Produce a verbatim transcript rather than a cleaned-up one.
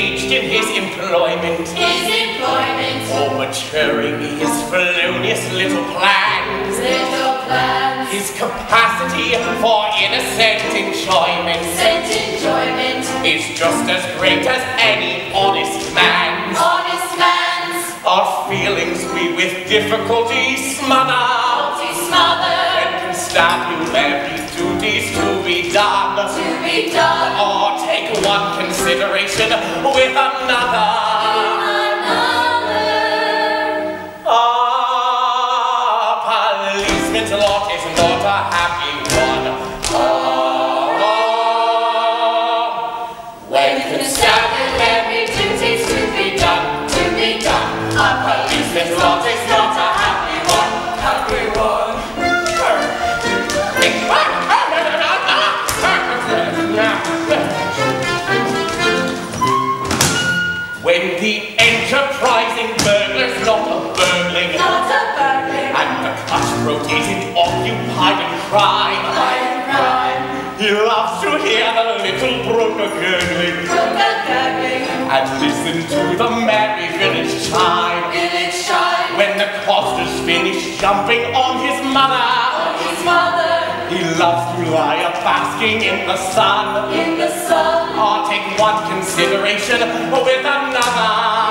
engaged in his employment, his employment, or maturing his felonious little plans, little plans, his capacity for innocent enjoyment, innocent enjoyment, is just as great as any honest man's, honest man's. Our feelings we with difficulty smother, smother, and can stab you to be done, to be done, or take one consideration with another. another. Ah, policeman's lot is not a happy one. Ah, when constated every duty's to be done, to be done. A policeman's lot is not a happy one, happy one. When the enterprising burglar's not a burgling, not a burgling, and the cutthroat isn't occupied in crime, crime, he loves to hear the little brook a-gurgling, and listen to the merry village chime, village chime. When the coster's finished jumping on his mother, on his mother, he loves to lie a-basking in the sun, in the sun, or take one consideration with another.